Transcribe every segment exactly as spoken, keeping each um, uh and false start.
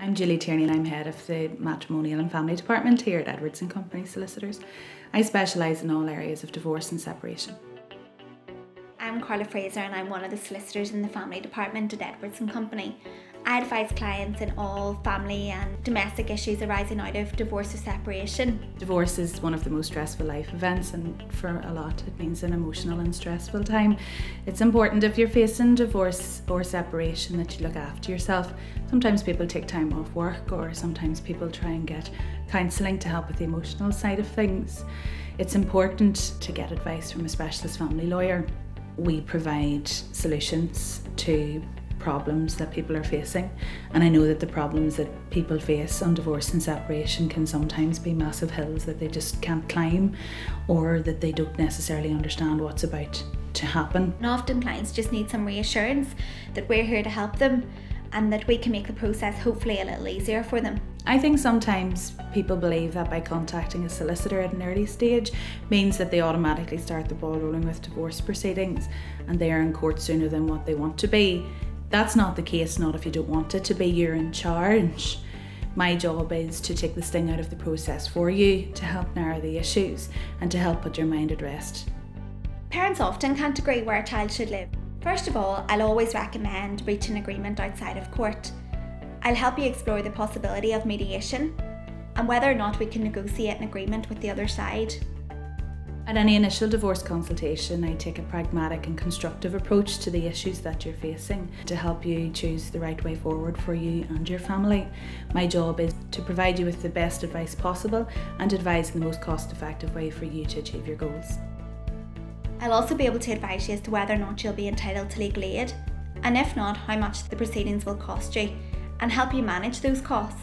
I'm Julie Tierney and I'm head of the Matrimonial and Family Department here at Edwards and Company Solicitors. I specialise in all areas of divorce and separation. I'm Carla Fraser and I'm one of the solicitors in the Family Department at Edwards and Company. I advise clients in all family and domestic issues arising out of divorce or separation. Divorce is one of the most stressful life events, and for a lot it means an emotional and stressful time. It's important, if you're facing divorce or separation, that you look after yourself. Sometimes people take time off work, or sometimes people try and get counselling to help with the emotional side of things. It's important to get advice from a specialist family lawyer. We provide solutions to problems that people are facing, and I know that the problems that people face on divorce and separation can sometimes be massive hills that they just can't climb, or that they don't necessarily understand what's about to happen. And often clients just need some reassurance that we're here to help them and that we can make the process hopefully a little easier for them. I think sometimes people believe that by contacting a solicitor at an early stage means that they automatically start the ball rolling with divorce proceedings and they are in court sooner than what they want to be. That's not the case, not if you don't want it to be. You're in charge. My job is to take the sting out of the process for you, to help narrow the issues and to help put your mind at rest. Parents often can't agree where a child should live. First of all, I'll always recommend reaching agreement outside of court. I'll help you explore the possibility of mediation and whether or not we can negotiate an agreement with the other side. At any initial divorce consultation, I take a pragmatic and constructive approach to the issues that you're facing to help you choose the right way forward for you and your family. My job is to provide you with the best advice possible and advise in the most cost-effective way for you to achieve your goals. I'll also be able to advise you as to whether or not you'll be entitled to legal aid, and if not, how much the proceedings will cost you, and help you manage those costs.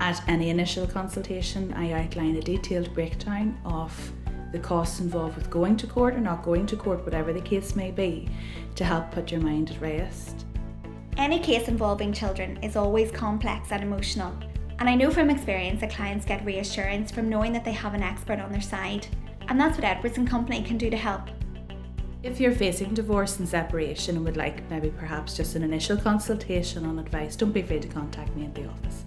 At any initial consultation, I outline a detailed breakdown of the costs involved with going to court or not going to court, whatever the case may be, to help put your mind at rest. Any case involving children is always complex and emotional, and I know from experience that clients get reassurance from knowing that they have an expert on their side, and that's what Edwards and Company can do to help. If you're facing divorce and separation and would like maybe perhaps just an initial consultation on advice, don't be afraid to contact me at the office.